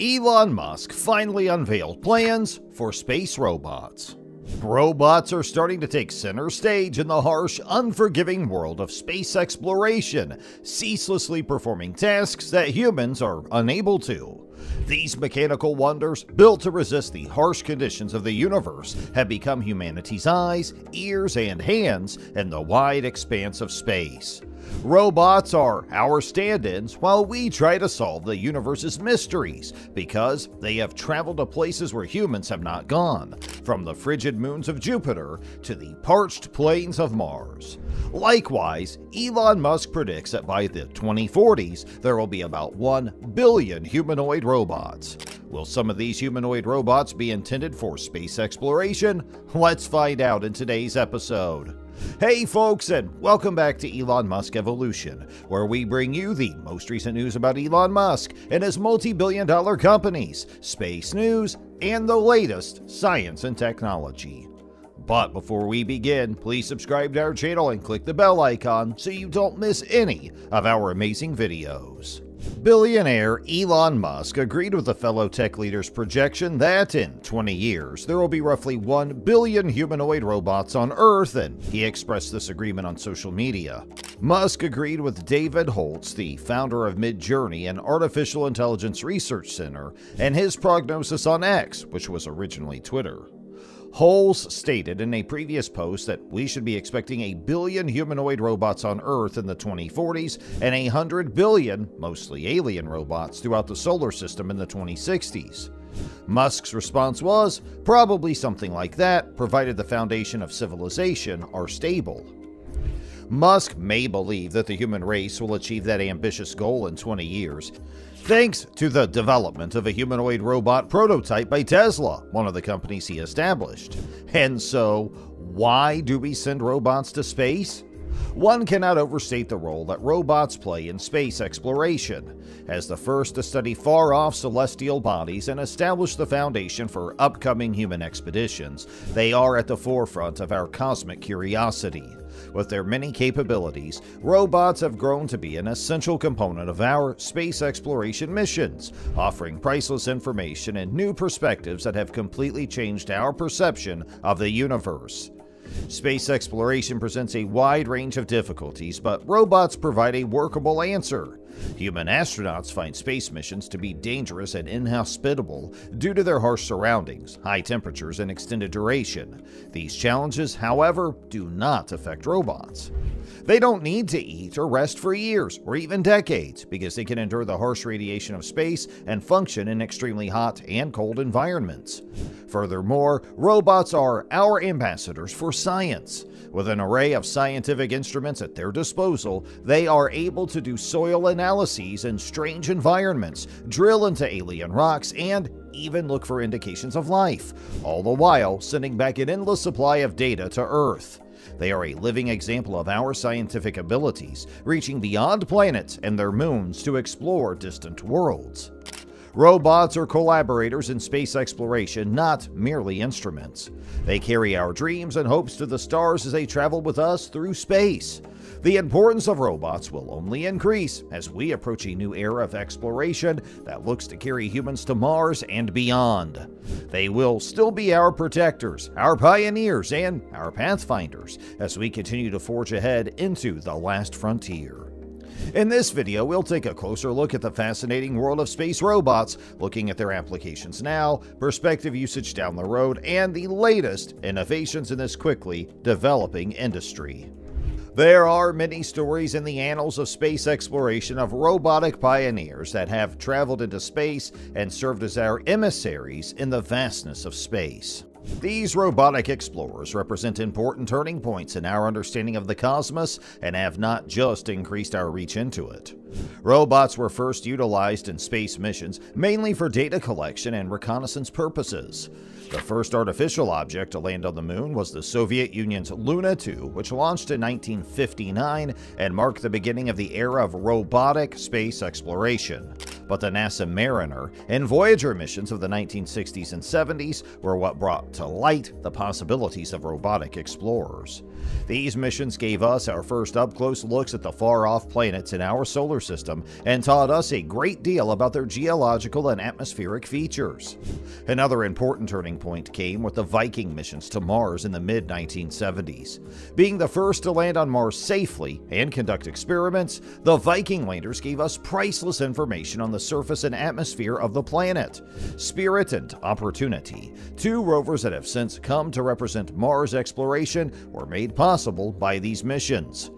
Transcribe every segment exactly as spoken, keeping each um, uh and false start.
Elon Musk finally unveiled plans for space robots. Robots are starting to take center stage in the harsh, unforgiving world of space exploration, ceaselessly performing tasks that humans are unable to. These mechanical wonders, built to resist the harsh conditions of the universe, have become humanity's eyes, ears, and hands in the wide expanse of space. Robots are our stand-ins while we try to solve the universe's mysteries, because they have traveled to places where humans have not gone, from the frigid moons of Jupiter to the parched plains of Mars. Likewise, Elon Musk predicts that by the twenty forties, there will be about one billion humanoid robots. Will some of these humanoid robots be intended for space exploration? Let's find out in today's episode. Hey folks, and welcome back to Elon Musk Evolution, where we bring you the most recent news about Elon Musk and his multi-billion dollar companies, space news, and the latest science and technology. But before we begin, please subscribe to our channel and click the bell icon so you don't miss any of our amazing videos. Billionaire Elon Musk agreed with a fellow tech leader's projection that in twenty years, there will be roughly one billion humanoid robots on Earth, and he expressed this agreement on social media. Musk agreed with David Holz, the founder of Midjourney, an artificial intelligence research center, and his prognosis on X, which was originally Twitter. Holz stated in a previous post that we should be expecting a billion humanoid robots on Earth in the twenty forties and a hundred billion, mostly alien robots, throughout the solar system in the twenty sixties. Musk's response was, "Probably something like that, provided the foundation of civilization are stable." Musk may believe that the human race will achieve that ambitious goal in twenty years, thanks to the development of a humanoid robot prototype by Tesla, one of the companies he established. And so, why do we send robots to space? One cannot overstate the role that robots play in space exploration. As the first to study far-off celestial bodies and establish the foundation for upcoming human expeditions, they are at the forefront of our cosmic curiosity. With their many capabilities, robots have grown to be an essential component of our space exploration missions, offering priceless information and new perspectives that have completely changed our perception of the universe. Space exploration presents a wide range of difficulties, but robots provide a workable answer. Human astronauts find space missions to be dangerous and inhospitable due to their harsh surroundings, high temperatures, and extended duration. These challenges, however, do not affect robots. They don't need to eat or rest for years or even decades because they can endure the harsh radiation of space and function in extremely hot and cold environments. Furthermore, robots are our ambassadors for science. With an array of scientific instruments at their disposal, they are able to do soil analyses in strange environments, drill into alien rocks, and even look for indications of life, all the while sending back an endless supply of data to Earth. They are a living example of our scientific abilities, reaching beyond planets and their moons to explore distant worlds. Robots are collaborators in space exploration, not merely instruments. They carry our dreams and hopes to the stars as they travel with us through space. The importance of robots will only increase as we approach a new era of exploration that looks to carry humans to Mars and beyond. They will still be our protectors, our pioneers, and our pathfinders as we continue to forge ahead into the last frontier. In this video, we'll take a closer look at the fascinating world of space robots, looking at their applications now, prospective usage down the road, and the latest innovations in this quickly developing industry. There are many stories in the annals of space exploration of robotic pioneers that have traveled into space and served as our emissaries in the vastness of space. These robotic explorers represent important turning points in our understanding of the cosmos and have not just increased our reach into it. Robots were first utilized in space missions mainly for data collection and reconnaissance purposes. The first artificial object to land on the moon was the Soviet Union's Luna two, which launched in nineteen fifty-nine and marked the beginning of the era of robotic space exploration. but the NASA Mariner and Voyager missions of the nineteen sixties and seventies were what brought to light the possibilities of robotic explorers. These missions gave us our first up-close looks at the far-off planets in our solar system and taught us a great deal about their geological and atmospheric features. Another important turning point came with the Viking missions to Mars in the mid nineteen seventies. Being the first to land on Mars safely and conduct experiments, the Viking landers gave us priceless information on the surface and atmosphere of the planet. Spirit and Opportunity, two rovers that have since come to represent Mars exploration, were made possible by these missions.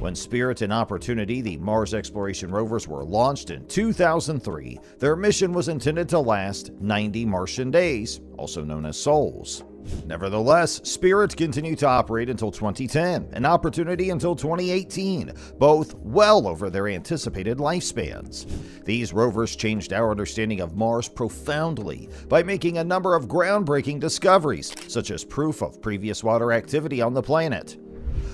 When Spirit and Opportunity, the Mars exploration rovers, were launched in two thousand three, their mission was intended to last ninety Martian days, also known as souls. Nevertheless, Spirit continued to operate until twenty ten and Opportunity until twenty eighteen, both well over their anticipated lifespans. These rovers changed our understanding of Mars profoundly by making a number of groundbreaking discoveries, such as proof of previous water activity on the planet.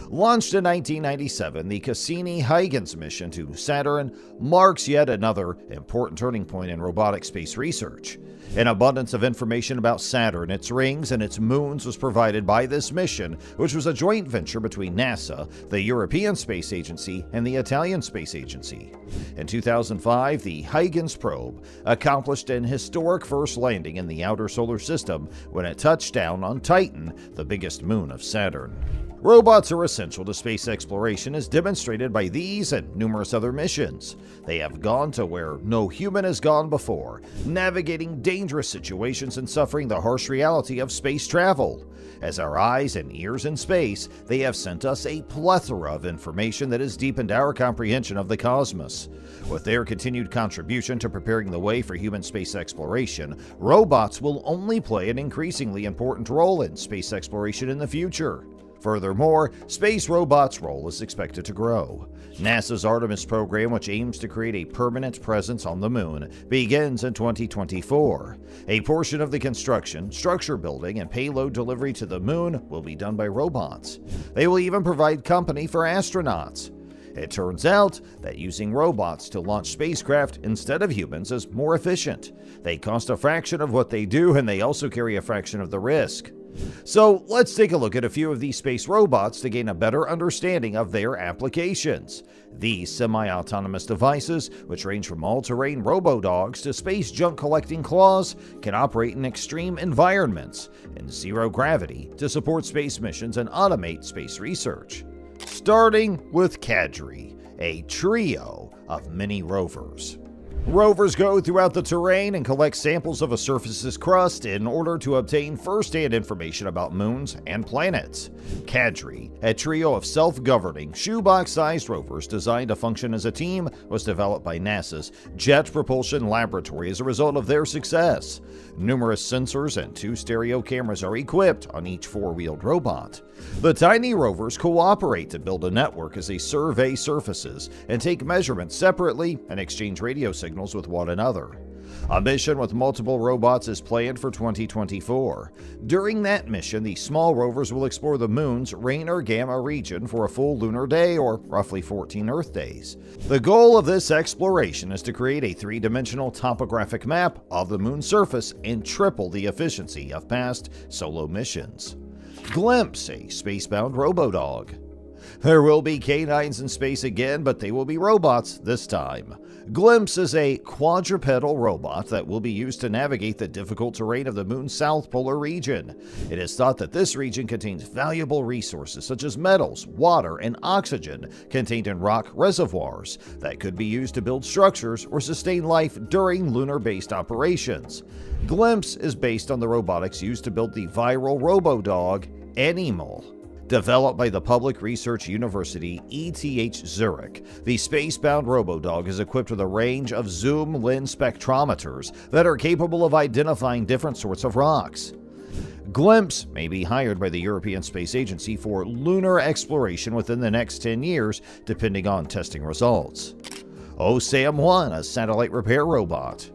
Launched in nineteen ninety-seven, the Cassini-Huygens mission to Saturn marks yet another important turning point in robotic space research. An abundance of information about Saturn, its rings, and its moons was provided by this mission, which was a joint venture between NASA, the European Space Agency, and the Italian Space Agency. In two thousand five, the Huygens probe accomplished an historic first landing in the outer solar system when it touched down on Titan, the biggest moon of Saturn. Robots are essential to space exploration, as demonstrated by these and numerous other missions. They have gone to where no human has gone before, navigating dangerous situations and suffering the harsh reality of space travel. As our eyes and ears in space, they have sent us a plethora of information that has deepened our comprehension of the cosmos. With their continued contribution to preparing the way for human space exploration, robots will only play an increasingly important role in space exploration in the future. Furthermore, space robots' role is expected to grow. NASA's Artemis program, which aims to create a permanent presence on the moon, begins in twenty twenty-four. A portion of the construction, structure building, and payload delivery to the moon will be done by robots. They will even provide company for astronauts. It turns out that using robots to launch spacecraft instead of humans is more efficient. They cost a fraction of what they do, and they also carry a fraction of the risk. So let's take a look at a few of these space robots to gain a better understanding of their applications. These semi-autonomous devices, which range from all-terrain robo-dogs to space junk-collecting claws, can operate in extreme environments and zero gravity to support space missions and automate space research. Starting with CADRE, a trio of mini rovers. Rovers go throughout the terrain and collect samples of a surface's crust in order to obtain first-hand information about moons and planets. CADRE, a trio of self-governing, shoebox-sized rovers designed to function as a team, was developed by NASA's Jet Propulsion Laboratory as a result of their success. Numerous sensors and two stereo cameras are equipped on each four-wheeled robot. The tiny rovers cooperate to build a network as they survey surfaces and take measurements separately and exchange radio signals with one another. A mission with multiple robots is planned for twenty twenty-four. During that mission, the small rovers will explore the moon's Rayner Gamma region for a full lunar day, or roughly fourteen Earth days. The goal of this exploration is to create a three-dimensional topographic map of the moon's surface and triple the efficiency of past solo missions. Glimpse, a space-bound robo-dog. There will be canines in space again, but they will be robots this time. Glimpse is a quadrupedal robot that will be used to navigate the difficult terrain of the moon's south polar region. It is thought that this region contains valuable resources such as metals, water, and oxygen contained in rock reservoirs that could be used to build structures or sustain life during lunar-based operations. Glimpse is based on the robotics used to build the viral robo-dog, Animal. Developed by the Public Research University, E T H Zurich, the space-bound robo-dog is equipped with a range of zoom lens spectrometers that are capable of identifying different sorts of rocks. Glimpse may be hired by the European Space Agency for lunar exploration within the next ten years, depending on testing results. O SAM one, a satellite repair robot.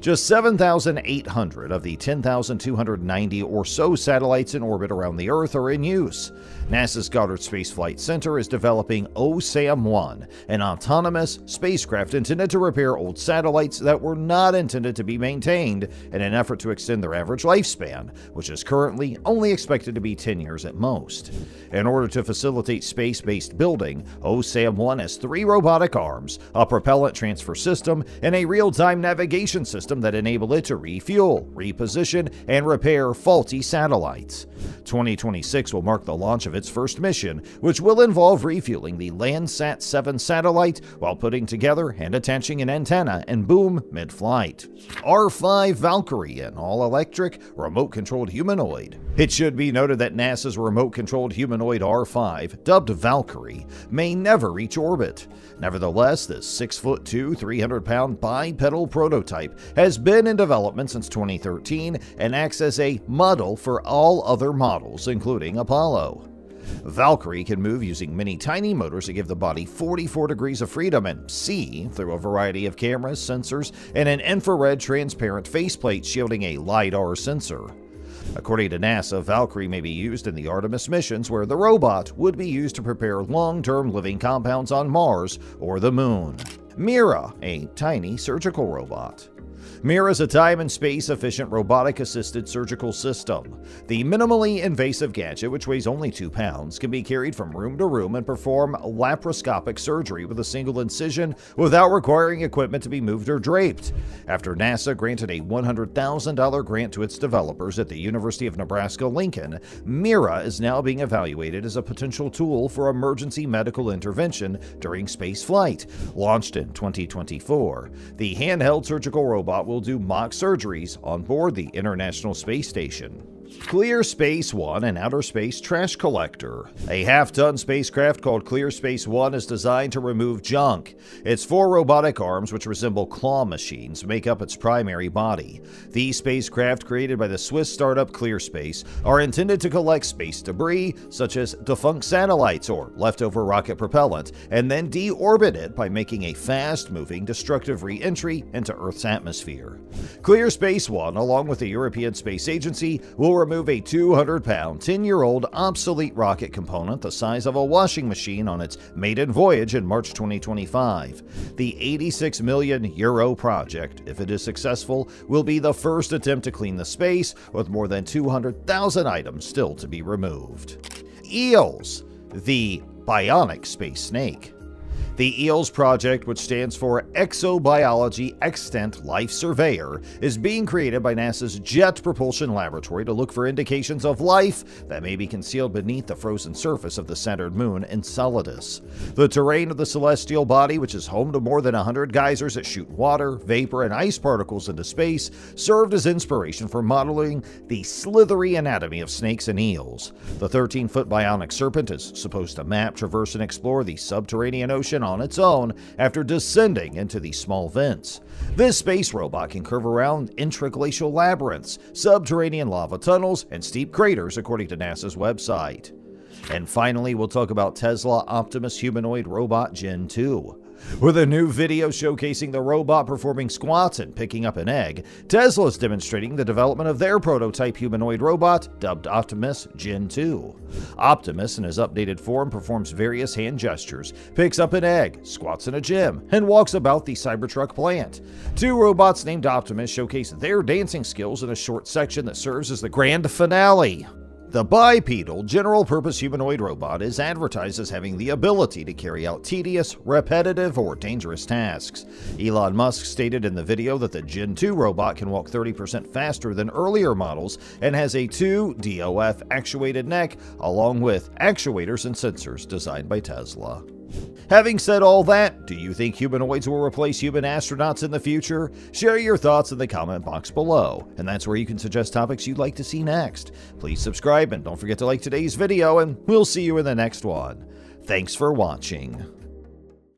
Just seven thousand eight hundred of the ten thousand two hundred ninety or so satellites in orbit around the Earth are in use. NASA's Goddard Space Flight Center is developing O SAM one, an autonomous spacecraft intended to repair old satellites that were not intended to be maintained in an effort to extend their average lifespan, which is currently only expected to be ten years at most. In order to facilitate space-based building, O SAM one has three robotic arms, a propellant transfer system, and a real-time navigation system that enable it to refuel, reposition, and repair faulty satellites. twenty twenty-six will mark the launch of its first mission, which will involve refueling the Landsat seven satellite while putting together and attaching an antenna and boom mid-flight. R five Valkyrie, an all-electric, remote-controlled humanoid. It should be noted that NASA's remote-controlled humanoid R five, dubbed Valkyrie, may never reach orbit. Nevertheless, this six foot two, three hundred pound bipedal prototype has been in development since twenty thirteen and acts as a model for all other models, including Apollo. Valkyrie can move using many tiny motors that give the body forty-four degrees of freedom and see through a variety of cameras, sensors, and an infrared transparent faceplate shielding a LiDAR sensor. According to NASA, Valkyrie may be used in the Artemis missions, where the robot would be used to prepare long-term living compounds on Mars or the Moon. MIRA, a tiny surgical robot. MIRA is a time and space efficient robotic assisted surgical system. The minimally invasive gadget, which weighs only two pounds, can be carried from room to room and perform laparoscopic surgery with a single incision without requiring equipment to be moved or draped. After NASA granted a one hundred thousand dollar grant to its developers at the University of Nebraska-Lincoln, MIRA is now being evaluated as a potential tool for emergency medical intervention during space flight. Launched in twenty twenty-four, the handheld surgical robot will do mock surgeries on board the International Space Station. Clear Space One, an outer space trash collector. A half-ton spacecraft called Clear Space One is designed to remove junk. Its four robotic arms, which resemble claw machines, make up its primary body. These spacecraft, created by the Swiss startup Clear Space, are intended to collect space debris, such as defunct satellites or leftover rocket propellant, and then deorbit it by making a fast-moving, destructive re-entry into Earth's atmosphere. Clear Space One, along with the European Space Agency, will remove a two hundred pound, ten year old obsolete rocket component the size of a washing machine on its maiden voyage in March twenty twenty-five. The eighty-six million euro project, if it is successful, will be the first attempt to clean the space, with more than two hundred thousand items still to be removed. EELS, the bionic space snake. The EELS project, which stands for Exobiology Extant Life Surveyor, is being created by NASA's Jet Propulsion Laboratory to look for indications of life that may be concealed beneath the frozen surface of the Saturn moon Enceladus. The terrain of the celestial body, which is home to more than one hundred geysers that shoot water, vapor, and ice particles into space, served as inspiration for modeling the slithery anatomy of snakes and eels. The thirteen foot bionic serpent is supposed to map, traverse, and explore the subterranean ocean on its own after descending into these small vents. This space robot can curve around interglacial labyrinths, subterranean lava tunnels, and steep craters, according to NASA's website. And finally, we'll talk about Tesla Optimus Humanoid Robot Gen two. With a new video showcasing the robot performing squats and picking up an egg, Tesla is demonstrating the development of their prototype humanoid robot, dubbed Optimus Gen two. Optimus, in his updated form, performs various hand gestures, picks up an egg, squats in a gym, and walks about the Cybertruck plant. Two robots named Optimus showcase their dancing skills in a short section that serves as the grand finale. The bipedal, general-purpose humanoid robot is advertised as having the ability to carry out tedious, repetitive, or dangerous tasks. Elon Musk stated in the video that the Gen two robot can walk thirty percent faster than earlier models and has a two D O F actuated neck, along with actuators and sensors designed by Tesla. Having said all that, do you think humanoids will replace human astronauts in the future? Share your thoughts in the comment box below, and that's where you can suggest topics you'd like to see next. Please subscribe and don't forget to like today's video, and we'll see you in the next one. Thanks for watching.